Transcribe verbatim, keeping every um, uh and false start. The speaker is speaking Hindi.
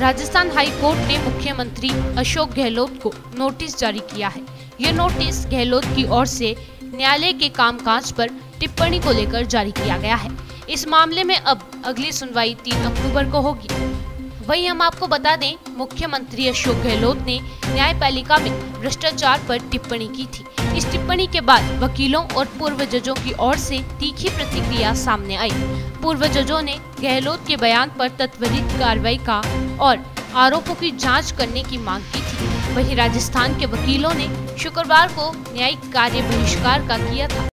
राजस्थान हाई कोर्ट ने मुख्यमंत्री अशोक गहलोत को नोटिस जारी किया है। ये नोटिस गहलोत की ओर से न्यायालय के कामकाज पर टिप्पणी को लेकर जारी किया गया है। इस मामले में अब अगली सुनवाई तीन अक्टूबर को होगी। वहीं हम आपको बता दें, मुख्यमंत्री अशोक गहलोत ने न्यायपालिका में भ्रष्टाचार पर टिप्पणी की थी। इस टिप्पणी के बाद वकीलों और पूर्व जजों की ओर से तीखी प्रतिक्रिया सामने आई। पूर्व जजों ने गहलोत के बयान पर त्वरित कार्रवाई का और आरोपों की जांच करने की मांग की थी। वहीं राजस्थान के वकीलों ने शुक्रवार को न्यायिक कार्य बहिष्कार का किया था।